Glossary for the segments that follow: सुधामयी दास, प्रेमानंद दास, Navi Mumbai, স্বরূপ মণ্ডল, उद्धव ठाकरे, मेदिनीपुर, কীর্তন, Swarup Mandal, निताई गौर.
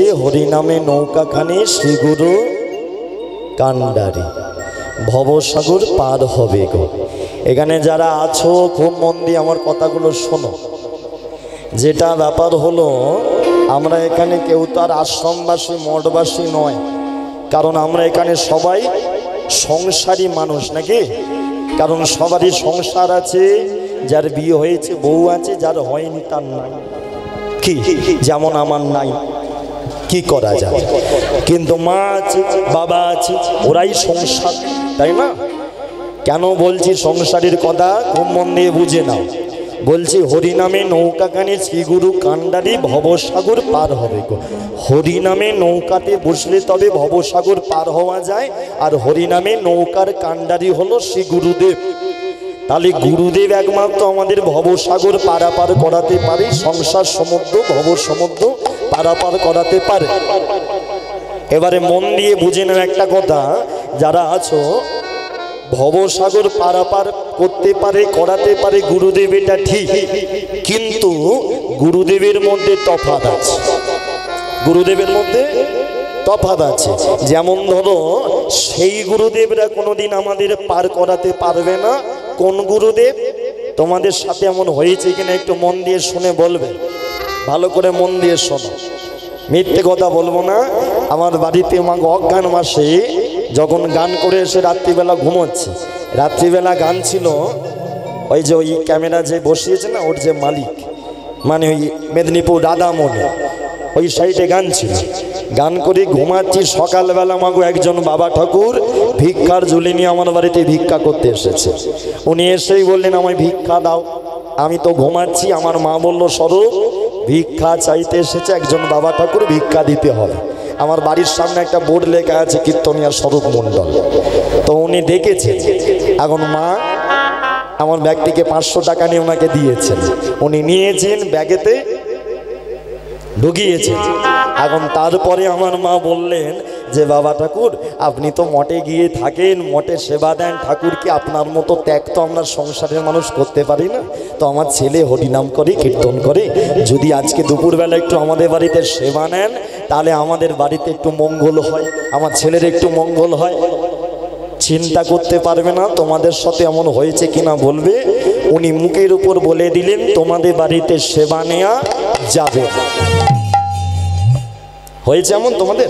हे हरि नामे नौका खाने श्री गुरु कांडारी भवसागर पार होबे गो। एखाने जारा आछो खूब मन दिये आमार कथागुलो शोनो। जेटा ब्यापार हलो आमरा एखाने केउ तार आश्रमबासी मठबासी नय, कारण आमरा एखाने सबाई संसारी मानुष नाकि, कारण सबारই संसार आछे, जार बिये होयेछे बউ आछे, जार হয়নি তার নাই কি যেমন আমার নাই की करा जाए किन्तु माँ आछे बाबा आछे ओराई संसार ताई ना केन बोलछी संसारेर कथा खूब मन दिये बुझे नाओ। बोलछी हरि नामे नौका काने श्री गुरु कांडारी भवसागर पार होबे गो। हरि नामे नौकाते बसले तबे भवसागर पार हवा जाए। और हरि नामे नौकार कांडारी हलो श्री गुरुदेव। ताले गुरुदेव एकमात्र आमादेर भवसागर पारापार कराते पारे, संसार समुद्र भव समुद्र पारापार कराते पारे। एबारे मन दिए बुझे नाओ एकटा कथा, जारा आछो भवसागर पारापार करते पारे कराते पारे गुरुदेव एटा ठीक, किन्तु गुरुदेवेर मध्ये तफात आछे। गुरुदेवेर मध्ये तफात आछे। जेमन धरो सेई गुरुदेवरा कोनोदिन आमादेर पार कराते पारबे ना। कोन गुरुदेव? तोमादेर साथे एमन होयेछे किना एकटु मन दिए शुने बोलबे, भालो करे मन दिए शोनो, मिथ्ये कथा बोलबो ना। आमार बाड़ीते अज्ञान मासे जखन गान करे एसे रात्रिबेला घुमोच्छे, रात्रिबेला गान छिलो ओई जे ओई क्यामेरा जे बसियेछे ना ओर जे मालिक माने ओई मेदिनीपुर राधामोहने ओई साइडे गान छिलो। गान करे घुमाच्छि, सकालबेला मागो एकजन बाबा ठाकुर भिक्षार झुली निये आमार बाड़ीते भिक्षा करते एसेछे। उनि एसेई बोललेन आमाय भिक्षा दाओ, आमि तो घुमाच्छि। आमार मा बोललो स्वरूप भिक्षा चाहते एसेছে একজন বাবা ঠাকুর भिक्षा दीते हैं। আমার বাড়ির সামনে একটা বোর্ড লেখা আছে কীর্তনিয়া স্বরূপ মণ্ডল। तो উনি দেখেছেন এখন মা আমার ব্যাগ থেকে 500 টাকা নিয়ে ওনাকে দিয়েছেন। উনি নিয়েছেন ব্যাগেতে ঢুকিয়েছেন। এখন তারপরে আমার মা বললেন যে বাবা ঠাকুর আপনি তো মঠে গিয়ে থাকেন, মঠে সেবা দেন ঠাকুরকে, আপনার মতো ত্যাগ তো আমরা সংসারের মানুষ করতে পারি না। তো আমার ছেলে হরিনাম করে কীর্তন করে, যদি আজকে দুপুরবেলা একটু আমাদের বাড়িতে সেবা নেন তাহলে আমাদের বাড়িতে একটু মঙ্গল হয়, আমার ছেলের একটু মঙ্গল হয়। চিন্তা করতে পারবে না তোমাদের সাথে এমন হয়েছে কিনা বলবে। উনি মুখের উপর বলে দিলেন তোমাদের বাড়িতে সেবা নেওয়া যাবে। হয়েছে এমন তোমাদের?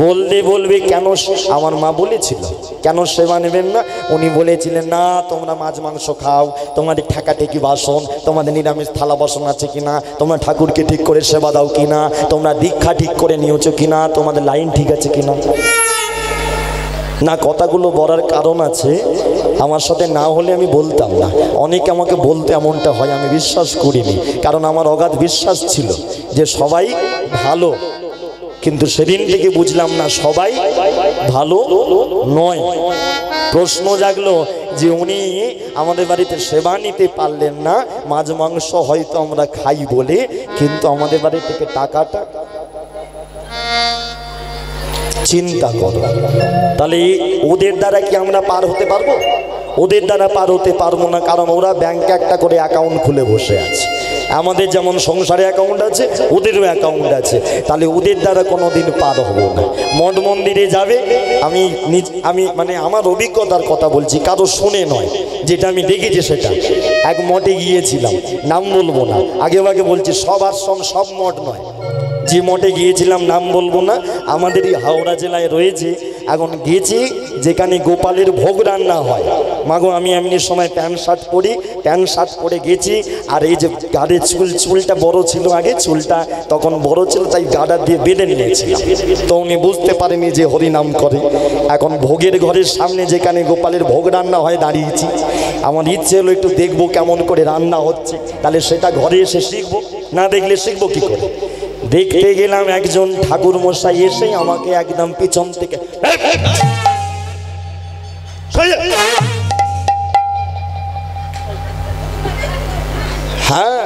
बोलते बोलबे क्यों आमार मा क्यों सेवा नेबेन ना? उनी बोलेछिलेन ना तोमरा माछ मांस खाओ, तोमादेर ठेकाठेकी बासन, तोमादेर निरामिष थाला बासन आछे किना, तोमरा ठाकुरके ठीक करे सेवा दाओ किना, तोमरा दीक्षा ठीक करे नियेछो किना, तोमादेर लाइन ठीक आछे किना ना। कथागुलो बलार कारण आछे, आमार साथे ना होले आमी बोलताम ना। अनेके आमाके बोलते एमनटा हय आमी विश्वास करिनि, कारण आमार अगाध विश्वास छिलो जे सबाई भालो, किन्तु सेदिन थेके बुझलाम ना सबाई भालो नय। प्रश्न जागलो जे उनी आमादेर बाड़ीते सेवा निते पारलेन ना, माछ मांस हयतो आमरा खाई बोले, किन्तु आमादेर बाड़ी थेके टाकाटा चिंता करो ताहले ओদের দ্বারা কি আমরা পার হতে পারবো? ওদের দ্বারা পার হতে পারবো না, কারণ ওরা ব্যাংকে একটা করে অ্যাকাউন্ট খুলে বসে আছে। আমাদের যেমন সংসারে অ্যাকাউন্ট আছে ওদেরও অ্যাকাউন্ট আছে, তাহলে ওদের দ্বারা কোনোদিন পার হবো না। মঠ মন্দিরে যাবে, আমি মানে আমার অভিজ্ঞতার কথা বলছি, কারো শুনে নয়, যেটা আমি দেখেছি। সেটা এক মঠে গিয়েছিলাম, নাম বলবো না, আগে আগে বলছি সব আশ্রম সব মঠ নয়। যে মঠে গিয়েছিলাম নাম বলবো না, আমাদেরই হাওড়া জেলায় রয়েছে। এখন গেছি যেখানে গোপালের ভোগ রান্না হয়। মাগো আমি এমনি সময় প্যান্ট শার্ট পরি, প্যান্ট শার্ট পরে গেছি, আর এই যে গাড়ের চুলটা বড় ছিল, আগে চুলটা তখন বড় ছিল, তাই গাড়া দিয়ে বেঁধে নিয়েছিলাম। তো উনি বুঝতে পারেনি যে হরিনাম করে। এখন ভোগের ঘরের সামনে যেখানে গোপালের ভোগ রান্না হয় দাঁড়িয়েছি। আমার ইচ্ছে হলো একটু দেখবো কেমন করে রান্না হচ্ছে, তাহলে সেটা ঘরে এসে শিখবো, না দেখলে শিখবো কী করে? देखते गेलाम एकजन ठाकुर मशाई एसे आमाके एकदम पिछन थेके हाँ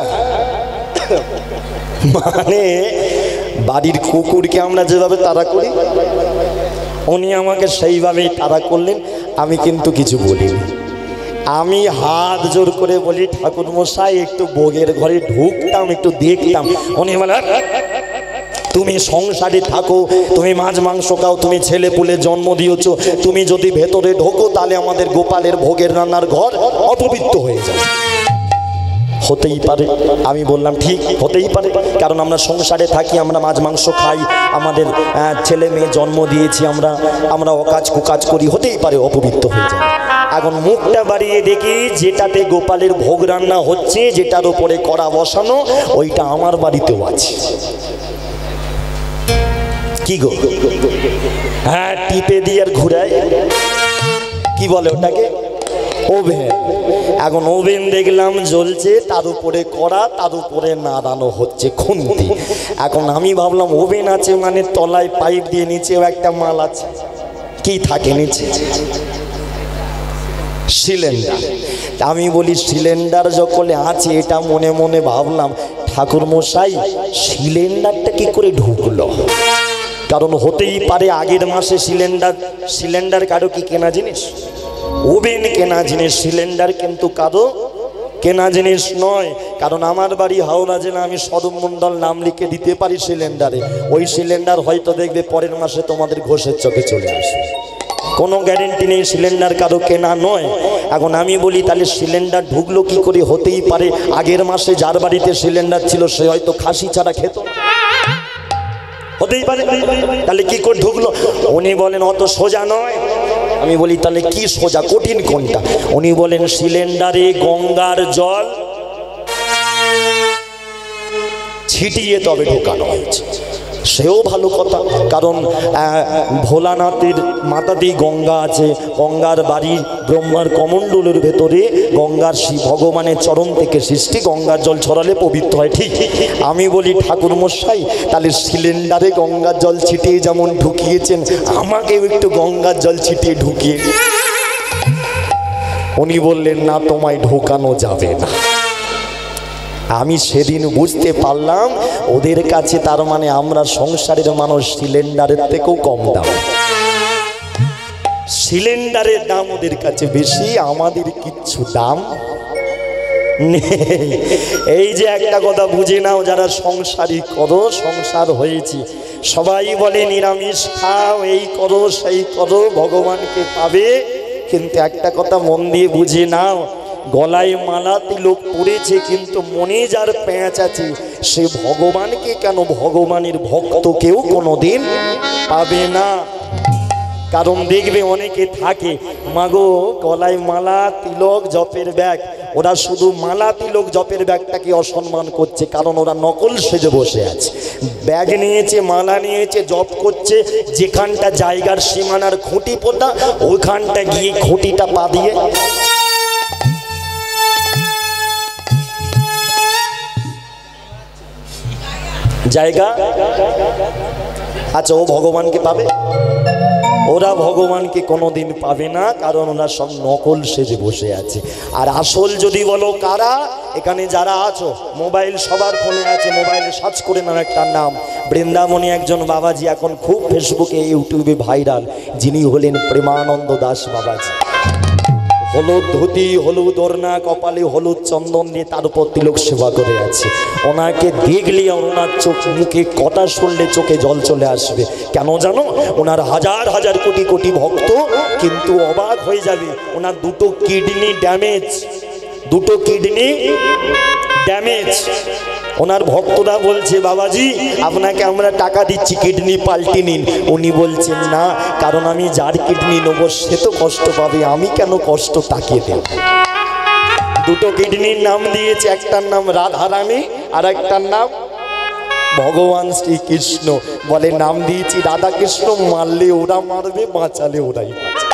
माने बाड़ीर कुकुरके आमरा जेभाबे ताड़ा करी उनि आमाके सेइभाबेई ताड़ा करलेन। आमी किन्तु किछु बोलिनि, আমি হাত জোর করে বলি ঠাকুর মশাই একটু ভোগের ঘরে ঢুকতাম, একটু দেখতাম। উনি বলেন तुम्हें संसारे थको तुम्हें माछ मांस खाओ तुम्हें छेले पुले जन्म दिएछ तुम्हें यदि भेतरे ढोको ताहले आमादेर गोपालेर भोगेर रान्नार घर अपवित्र हो जाए होते ही पारे। आमी बोललाम ठीक होते ही पारे कारण आमरा संसारे थाकी आमरा माछ मांस खाई आमादेर छेले मेये जन्म दिएछि आमरा आमरा अकाज कुकाज करी होतेई पारे अपवित्र हये जाय। एखन मुखटा बाड़िये देखि जेटाते गोपालेर भोग रान्ना होच्छे जेटार उपरे कड़ा बसानो ओइटा आमार बाड़ितेओ आछे कि गो हाँ टिपे दिये आर घुराय कि बोले ओटाके ओभेन ओभेन देखलाम जलछे तार उपरे कड़ा तार उपरे नाड़ानो होच्छे खुंती एखन आमी भाबलाम ओभेन आछे माने तलाय पाइप दिये नीचेओ एकटा माल आछे कि थाके नीचे सिलिंडार आमी बोली सिलिंडार जखन आछे एटा मने मने भाबलाम ठाकुर मशाई सिलिंडारटा कि करे ढुकलो कारण होतेई पारे आगेर मासे सिलिंडार सिलिंडार कारो कि केना जिनिस ओभेन केना जिनिस सिलिंडार किन्तु कारो केना जिनिस नय कारण आमार बाड़ी हावड़ा जेला आमी स्वरूप मंडल नाम लिखे दिते पारी सिलिंडारे ओई सिलिंडार हयतो देखबे परेर मासे तोमादेर घोषेर चोखे चले आसबे कोनो ग्यारेंटी नेই सिलिंडार कारो केना नय। एखन आमी बोली ताहले सिलिंडार ढुकलो कि करे होतेई पारे आगेर मासे जार बाड़ीते सिलिंडार छिलो से हयतो खासी छाड़ा खेतो होते ही पारे ताहले कि करे ढुकलो उनि बोलेन अत सोजा नय आमी बोली ताहले कि सोजा कठिन कोनटा उनि बोलेन सिलिंडारे गंगार जल छिटिए तबे ढोकानो हयेछे सेओ भालो कथा कारण भोलानाथेर माथातेई गंगा आछे गंगार बाड़ी ब्रह्मार कमण्डलेर भेतरे गंगार श्री भगवानेर चरण थेके सृष्टि गंगार जल छड़ाले पवित्र हय ठीक आमी बोली ठाकुर मशाई ताहले सिलिंडारे गंगार जल छिटिए जेमन ढुकिएछेन आमाकेओ एकटु गंगार जल छिटिए ढुकिए उनि बोललेन ना तोमाय ढोकानो जाबे ना। आमी सेदिन बुझते पारलाम ओदेर काछे तार माने आमरा संसारेर मानुष सिलिंडारेर थेकेओ कम दाम सिलिंडारेर दाम ओदेर काछे बेशी आमादेर किच्छु दाम नेই। এই যে একটা কথা বুঝে নাও যারা সংসারী করো সংসার হয়েছি সবাই বলে নিরামিষ খাও এই করো সেই করো ভগবানকে পাবে কিন্তু একটা কথা মন দিয়ে বুঝে নাও गलाय माला तिलक पड़े किन्तु मने जार पैंच आछे से भगवान के केन भगवानेर भक्त केउ कोनोदिन पाबे ना कारण देखबे अनेके थाके मागो गलाय माला तिलक जपेर बैग ओरा शुधु माला तिलक जपेर बैगटाके असम्मान करछे कारण ओरा नकल सेजे बसे आछे बैग नियेछे माला नियेछे जप करछे जेखानटा जायगार सीमानार खुंटी पोता ओइखानटा गिये खुंटिटा पा दिये जाएगा अच्छा वो भगवान के पावे ओरा भगवान के कोनो दिन पावे ना कारण ओरा सब नकल सेजे बसे आछे आर आसल जदि बोलो कारा एखाने जारा आछो मोबाइल सबार फोने आछे मोबाइले सर्च करे नाओ एकटा नाम बृंदावने एकजन बाबाजी एखन खूब फेसबुके यूट्यूबे भाइराल जिनि हलेन प्रेमानंद दास बाबाजी हलुद धुती हलुद ओड़ना कपाले हलुद चंदन दिए तार उपर तिलक सेवा करे आछे ओनाके देखले ओनार चोख मुखे कथा शुनले चोखे जल चले आसबे केन जानो ओनार हजार हजार कोटी कोटी भक्त किन्तु अबाक हये जाबे ओनार दुटो किडनी डैमेज ओनार भक्तरा बोलछे बाबाजी आपनाके आमरा टाका दिच्छि किडनी पाल्टे निन उनि बोलछेन ना कारण आमी जार किडनी नेब से तो कष्ट पाबे आमी केन कष्ट ताकिये देब। दुटो किडनिर नाम दियेछे एकटार नाम राधारानी आर एकटार नाम भगवान श्रीकृष्ण बोले नाम दियेछि राधा कृष्ण मारले ओरा मारबे बाँचाले ओराई बाँचबे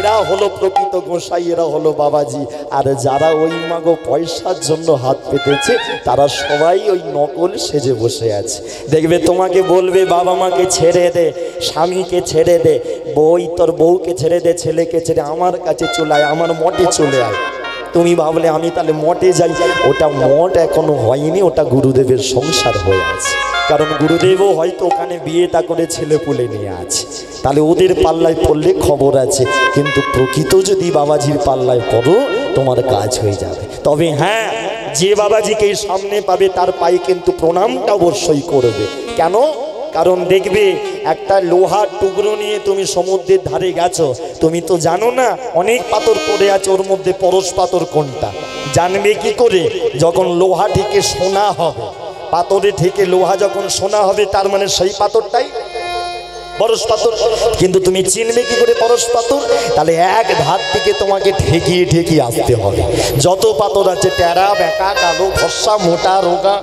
एरा हलो प्रकृत गोसाई एरा हलो बाबाजी और जरा ओई मागो पैसार जन्य हाथ पेतेछे तारा सबाई ओई नकल सेजे बसे आछे देखबे तोमाके बोलबे बाबा माके छेड़े दे स्वामी के छेड़े दे बोई तोर बऊ के छेड़े दे छेले के छेड़े आमार काछे चले आय आमार मठे चले आय तुमी भाबले आमी ताहले मठे जाई ओटा मठ एखोनो हयनि ओटा गुरुदेवेर संसार हये आछे कारण गुरुदेवो हयतो ओखाने बियेटा करे छेलेपुले निये आछे ताले ओदेर पाल्लाय पड़ले खबर आछे किन्तु प्रकृत जदि बाबाजीर पाल्लाय पड़ो तोमार काज हये जाबे। तबे हाँ जे बाबा जी के सामने पाबे तार पाए किन्तु प्रणामटा अवश्य करबे केन कारण देखबे एकटा लोहार टुकरो निये तुमी समुद्रेर धारे गेछो तुमी तो जानो ना अनेक पाथर पड़े आछे ओर मध्ये परश पाथर कोनटा जानबे कि करे जखन लोहा थेके सोना होबे पाथर थेके लोहा जखन सोना होबे तार माने सेई पाथरटाई परश पाथर किन्तु तुमी चिनबे कि करे परश पाथर ताहले एक धार थेके तोमाके ठेकिये ठेकिये आसते होबे जत पाथर आछे टेरा बेका कालो फस्सा मोटा रोगा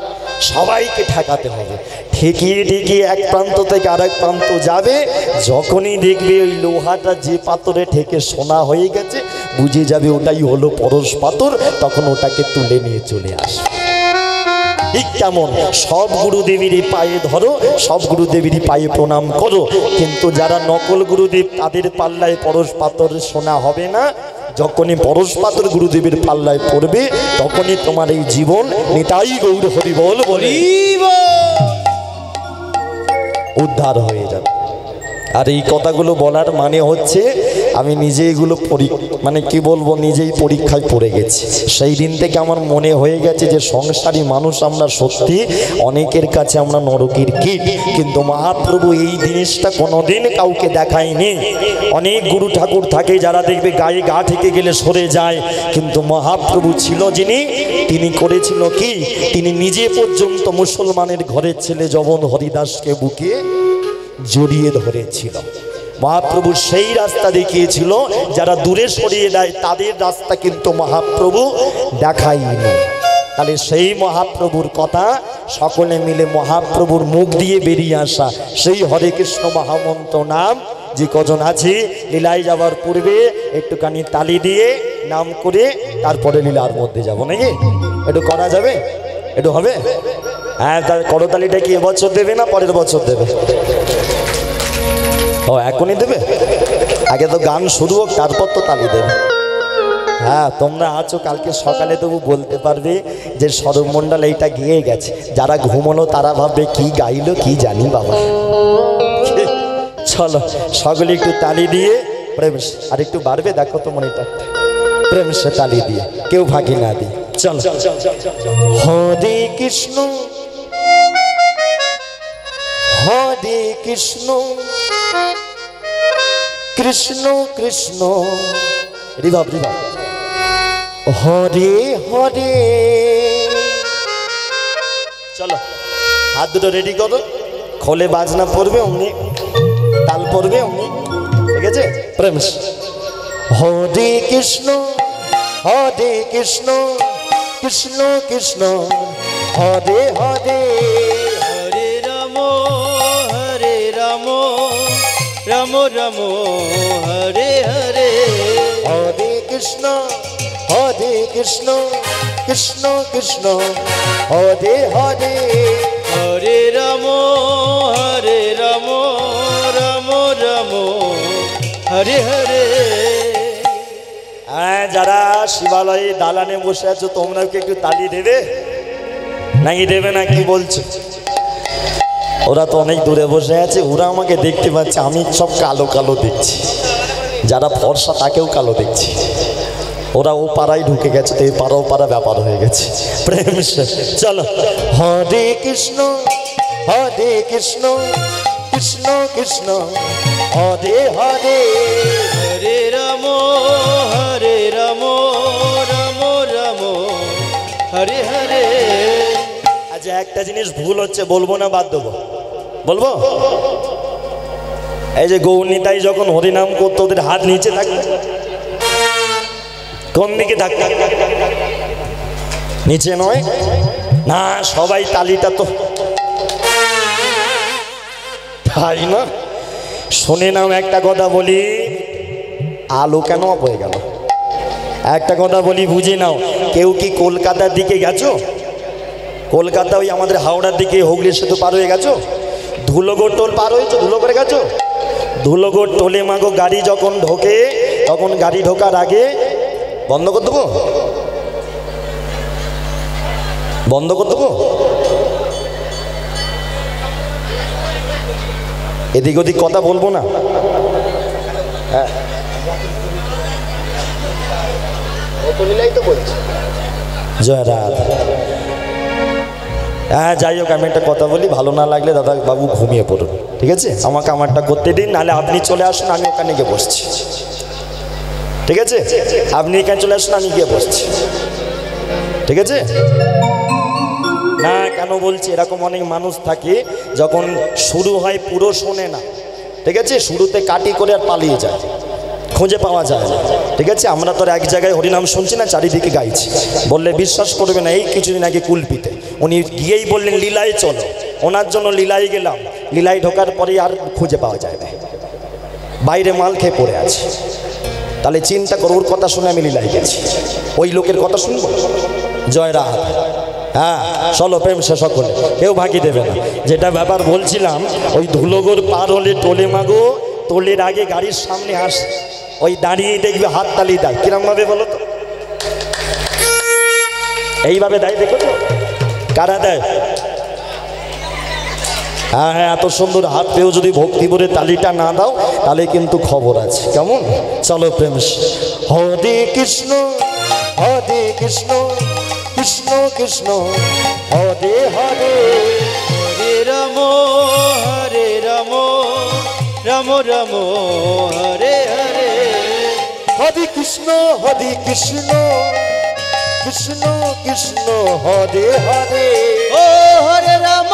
सबाइके ठाकाते होबे ठेकिये ठेकिये एक प्रान्त थेके आरेक प्रान्त जाबे जखोनी देखबे ओई लोहाटा जे पाथरे ठेके सोना हये गेछे बुझे जाबे ओटाई हलो परश पाथर तखन ओटाके तुले निये चले आसबे ठीक तेमन सब गुरुदेवेर पाए धरो सब गुरुदेवेर पाए प्रणाम करो किन्तु जारा नकल गुरुदेव तादेर पाल्लाय परश पाथर सोना होबे ना जखनी परश पाथर गुरुदेवेर पाल्लाय पड़बे तखनी तोमार एई जीवन निताई गौर हरि बोल बोली उद्धार हये जाबे और ये कथागुलो बोलार माने होच्छे आमी निजे एगुलो माने कि बोलबो निजेई परीक्षाय पड़े गेछि सेई दिन थेके आमार मने हये गेछे जे संसारी मानुष आमरा सत्यि अनेकेर काछे आमरा नरकेर कीट किन्तु महाप्रभु एई जिनिसटा कोनोदिन काउके देखायनि अनेक गुरु ठाकुर थाके जारा देखबे गाये गा थेके गेले सरे जाय किन्तु महाप्रभु छिलो जिनि तिनि करेछिलो कि तिनि निजे पर्यन्त मुसलमानेर घरेर छेले जवन हरिदासके बुके জড়িয়ে ধরেছিল মহাপ্রভু সেই রাস্তা দেখিয়েছিল যারা দূরে সরিয়ে যায় তাদের রাস্তা কিন্তু মহাপ্রভু দেখায়নি তাহলে সেই মহাপ্রভুর কথা সকলে মিলে মহাপ্রভুর মুখ দিয়ে বেরিয়ে আসা সেই হরে কৃষ্ণ মহামন্ত্র নাম যে কজন আছে লীলায় যাওয়ার পূর্বে একটুখানি তালি দিয়ে নাম করে তারপরে লীলার মধ্যে যাব নাকি একটু করা যাবে একটু হবে হ্যাঁ তাহলে করতালিটা কি এবছর দেবে না পরের বছর দেবে एखोनी देबे आगे तो गान शुरू होक तारपर तो ताली देबे हाँ तोमरा आछो कालके सकाले तबु बोलते पारबे जे स्वरूप मंडल एटा गेये गेछे जारा घुमालो तारा भाबबे कि गाइलो कि जानी बाबा चलो सकले एकटु ताली दिए प्रेम से आर एकटु बाड़बे देखो तो मनेटा प्रेम से ताली दिए केउ फाँकी ना दिए चलो हरे कृष्ण हरे कृष्ण कृष्ण कृष्ण रिभा रिभा हरे हरे चलो हाथ दुटो रेडी करो खोले बाजना पड़बे उन्नी ताल पड़बे उन्नी ठीक है प्रेम हरे Krishna Krishna Krishna Hare Hare Ramo Ramo Hare Hare Hare Krishna Krishna Krishna Hare Hare Hare Ramo Ramo Ramo Hare Hare যারা শিবালয়ে দালানে বসে আছো তোমরা কি একটু তালি দেবে নাকি দেবে না কি বলছো ওরা তো অনেক দূরে বসে আছে ওরা আমাকে দেখতে পাচ্ছে আমি সব কালো কালো দেখছি যারা ফর্সা তাকেও কালো দেখছি ওরা ও পাড়ায় ঢুকে গেছে তো এই পাড়া ও পাড়া ব্যাপার হয়ে গেছে প্রেম চলো হরে কৃষ্ণ কৃষ্ণ কৃষ্ণ হরে হরে হরে রাম রাম রাম হরে হরে একটা জিনিস ভুল হচ্ছে বলবো না বাদ দেব বলবো এই যে গৌণিতাই যখন হরি নাম করতে ওদের হাত নিচে থাকতো কোন দিকে থাকতো নিচে নয় না সবাই তালিটা তো তাই না শুনে নাও একটা কথা বলি আলো কেন অফ হয়ে গেল একটা কথা বলি বুঝে নাও কেউ কি কলকাতার দিকে গেছো কলকাতা ওই আমাদের হাওড়ার দিকে হুগলি সেতু পার হয়ে গেছো ধুলোগড় টোল পার হয়েছো ধুলোগড়ে গেছো ধুলোগড় টোলে মাগো গাড়ি যখন ঢোকে তখন গাড়ি ঢোকার আগে বন্ধ করে দেবো এদিক ওদিক কথা বলবো না হ্যাঁ ও তো নিলেই তো বলছি जय हाँ जो हमें एक कथा भलो ना लागले दादा बाबू घूमिए पड़ो ठीक है हमें करते दिन ना अपनी चले आसन हमें एखने गए बस ठीक है अपनी एखे चले आसन हमें गए बस ठीक है ना क्यों बोल एरकम अनेक मानुष थे जख शुरू है पुरो शोने ना ठीक है शुरूते काटी कर पाली जाए खुजे पावा जाए ठीक है हमें तो एक जगह हरिनाम सुनि ना चारिदी के गाई बोले विश्वास करबे ना किछु दिन आगे कुलपीते उन्नी गए बोलें लीलाए चलो ओनार जन्य लीलाए गेलाम लीलाए ढोकार पर खुजे पावा जाए ना बाइरे माल खेये पड़े आछे ताहले चिंता करो ओर कथा शुने आमि लीलाए गेछि ओई लोकेर कथा शुनबो जय राधा हाँ चलो प्रेम से सकले क्यों भागी देवे ना जेटा ब्यापार बोलछिलाम ओई धुलोगोर पार होले टोले मागो टोलेर आगे गाड़ीर सामने आस ओई दाड़िये देखबे हाथ ताली दाय किरम भावे बोलो तो एई भावे दाय देखो तो कारा दाय हाँ हाँ एत सुंदर हाथ पेओ जोदि भक्ति भरे तालिटा ना दाओ ताहले किन्तु खबर आछे केमन चलो प्रेम हरे कृष्ण कृष्ण कृष्ण हरे हरे हरे राम राम राम हरे हरे हरे कृष्ण कृष्ण कृष्ण हरे हरे ओ हरे राम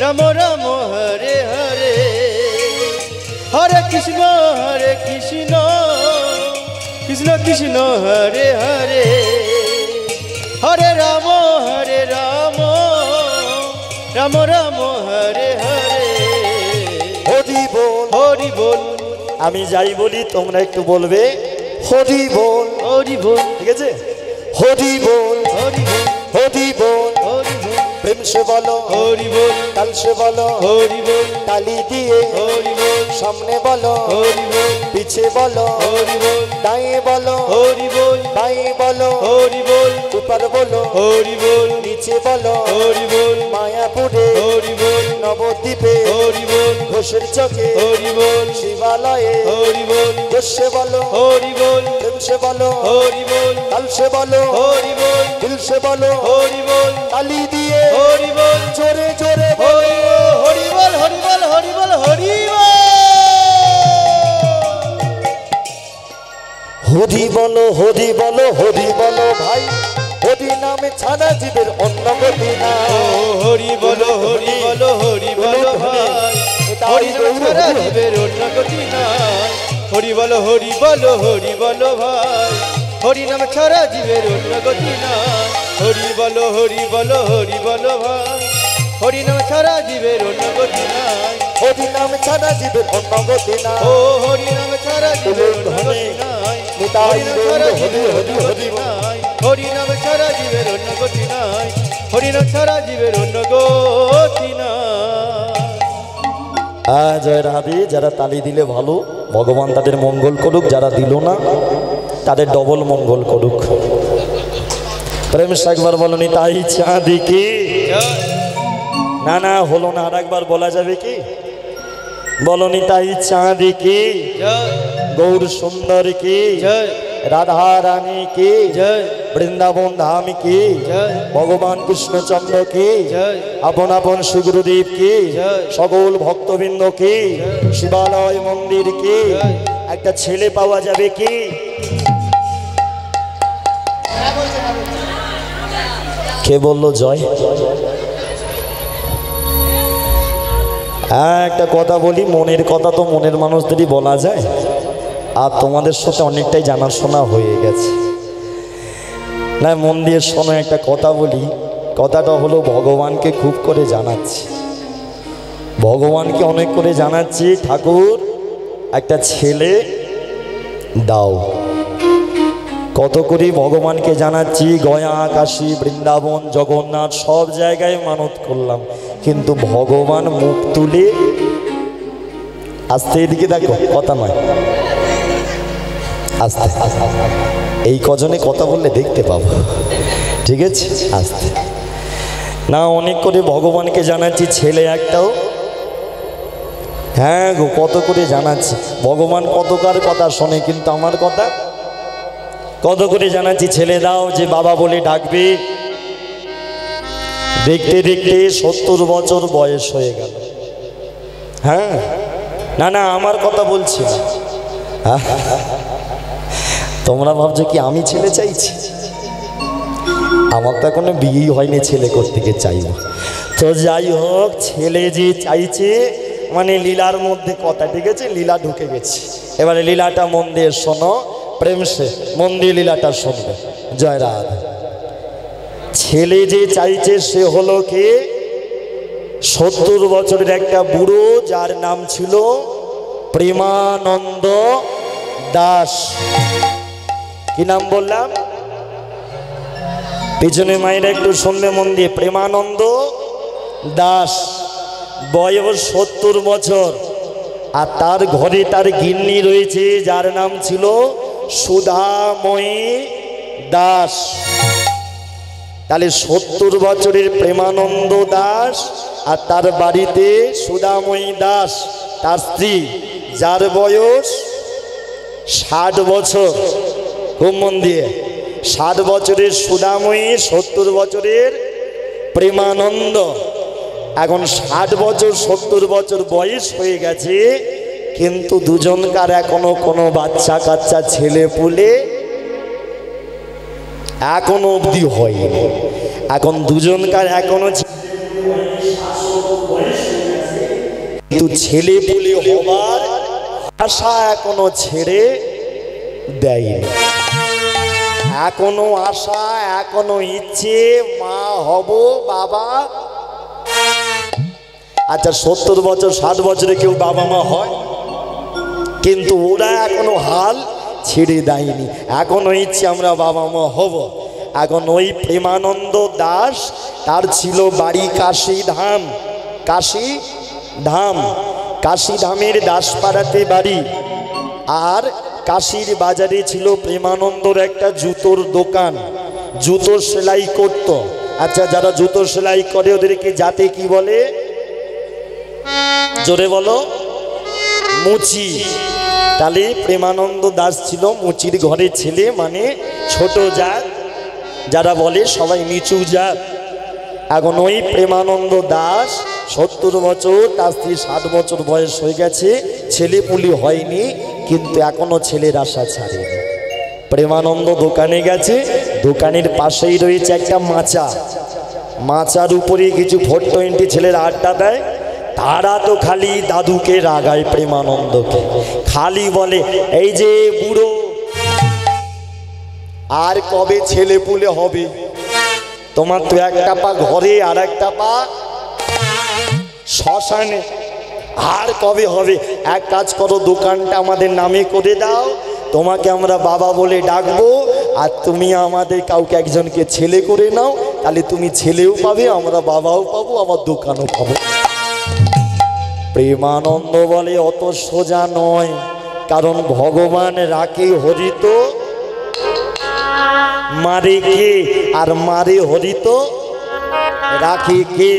राम राम हरे हरे हरे कृष्ण कृष्ण कृष्ण हरे राम राम राम हरे हरे हरि बोल आमी जाई बोली तोमरा एकटू बोलबे हरि बोल ठीक आछे हरि बोल हरि बोल प्रेम से बोलो हरि बोल ताल से बोलो हरि बोल ताली दिए हरि बोल सामने बोलो हरि बोल पीछे बोलो हरि बोल दाएं बोलो हरि बोल बाएं बोलो हरि बोल ऊपर बोलो हरि बोल नीचे बोलो हरि बोल मायापुरे हरि बोल नवद्वीपे हरि बोल ঘোষের চকে হরি বল শিবালয়ে হরি বল ঘোষে বলো হরি বল ঘোষে বলো হরি বল কালসে বলো হরি বল দিলসে বলো হরি বল তালি দিয়ে হরি বল জোরে জোরে হরি হরি বল হরি বল হরি বল হরি হরি বলো হরি বলো হরি বলো ভাই हरि नाम छाड़ा जीवर अन्न गति ना हरि बोलो हरि बोलो हरि बोलो भाई हरि नाम छाड़ा जीवर अन्न गति ना हरि बोलो भाई हरि नाम छाड़ा जीवर अन्न गति ना हरि बोलो भाई हरि नाम छाड़ा जीवर अन्न गति ना हरि नाम छाड़ा जीवर अन्न गति ना ओ हरि नाम छाड़ा जीवर अन्न गति ना हरि नाम छाड़ा जीवर अन्न गति ना हरि नाम छाड़ा जीवेर अन्न गति नाई हरि नाम छाड़ा जीवेर अन्न गति नाई जय राधे जरा ताली दिले भालो भगवान तादेर मंगल करुक जरा दिलो ना तादेर डबल मंगल करुक प्रेम से एकबार बोलो नि ताई चाँदी की ना ना हलो ना आर एकबार बोला जाबे कि बोलो नि ताई चाँदी की गौर सुंदर की राधा रानी की जय वृंदावन धाम की भगवान कृष्णचंद्र की अपन अपन श्री गुरुदेव की सकल भक्तबिंद की शिवालय मंदिर की एक छेले पावा जाबे की के बोलो जय हाँ एक कथा बोली मनेर कथा तो मनेर मानुषदेर ही बोला जाए আর তোমাদের সাথে অনেকটাই জানাশোনা হয়ে গেছে না মন দিয়ে শোনো একটা কথা বলি কথাটা হলো ভগবানকে খুব করে জানাচ্ছি ভগবানকে অনেক করে জানাচ্ছি ঠাকুর একটা ছেলে দাও কত করে ভগবানকে জানাচ্ছি গয়া কাশী বৃন্দাবন জগন্নাথ সব জায়গায় মানত করলাম কিন্তু ভগবান মুখ তুলে আস্তে এদিকে দেখো কথা নয় आस्ते এই কজনে কথা বললে দেখতে পাবো ঠিক আছে আস্তে না অনেক করে ভগবানকে জানাচ্ছি ছেলে একটাও হ্যাঁ গো কত করে জানাচ্ছি ভগবান কতকার কথা শুনে কিন্তু আমার কথা कत करे जानाची छेले दाओ जे बाबा बोले डाकबे देखते देखते 70 बछर बयस हो गेल। हाँ ना ना आमार कथा बोलछि ना, तोमरा भाबछो कि आमी छेले चाइछि, आमार तो एखोनो बियेई हयनि, छेले कोत्थेके चाइबो। तो जाइ होक छेले जे चाइछि माने लीलार मध्य कथा ठीक है, लीला ढुके गेछे। एबारे लीलाटा मन दिये शोनो, प्रेम से मन दिये लीलाटा शुनबे। जय राधे। छेले जे चाइछे से हलो कि 70 बछरेर एकटा बुड़ो जार नाम छिलो प्रेमानंद दास। कि नाम बोललाम? पिछने माइरे एकटू सुनबे मन दिये। प्रेमानंद दास बयस 70 बछर और तार घरे तार गिन्नी रयेछे जार नाम छिलो सुधामयी दास। ताले 70 बछरेर प्रेमानंद दास और तार बाड़ीते सुधामयी दास तार स्त्री जार बयस 60 बछर। खूब मन दिए। 60 बछरेर सुधामयी, 70 बछरेर प्रेमानंद। एखन 60 बछर 70 बछर बयस हये गेछे किन्तु दुजनकार एखोनो कोनो बाच्चा काच्चा छेले पुले एखोनो अब्दि हयनि। एखन दुजनकार एखोनो किन्तु छेले पुले हবার आशा एखोनो छेड़े দেয়নি। এখোনো आशा, এখোনো ইচ্ছে, মা হব বাবা। আচ্ছা 70 বছর 60 বছরে কেউ বাবা মা হয়? কিন্তু ওরা এখনো হাল ছেড়ে দেয়নি, এখনো ইচ্ছে আমরা বাবা মা হব। এখন ওই প্রেমানন্দ দাস তার ছিল বাড়ি কাশীধাম। কাশীধাম, কাশীধামের দাসপাড়াতে বাড়ি। আর কাশীর বাজারে ছিল প্রেমানন্দর একটা জুতোর দোকান, জুতো সেলাই করত। আচ্ছা যারা জুতো সেলাই করে ওদেরকে জাতে কি বলে? जोरे बोलो मुची। ताले प्रेमानंद दास छिलो मुचिर घरे छेले, माने छोटो जात, जारा बोले सबाई नीचू जात। एखन ओई प्रेमानंद दास 70 बछर, तार स्त्री 60 बछर बयस हये गेछे, छेले पुली हयनि, किन्तु एखनो छेलेर आशा छाड़ेनि। प्रेमानंद दोकाने गेछे, दोकानेर पाशेई रयेछे एकटा माचा, माचार उपरे किछु 420 छेलेर आड्डा देय। तारा तो खाली दादू के रागाय, प्रेमानंद के खाली बोले ऐ जे बुड़ो आर कबे छेले पुले होबे, तोमार तो एकटा पा घरे आर एकटा पा शशाने, आर कबे होबे। एक काज करो दोकानटा आमादेर नामे करे दाओ, तोमाके आमरा बाबा बोले डाकबो आर तुमि आमादेर काउके एकजनके छेले करे नाओ, ताहले तुमि छेलेओ पाबे, आमरा बाबाओ पाबो, आमार दोकानओ पाबो। प्रेमानंद बोले अत सोजा नय, कारण भगवान राखे हरि तो मारे के, आर मारे हरि तो राखे के।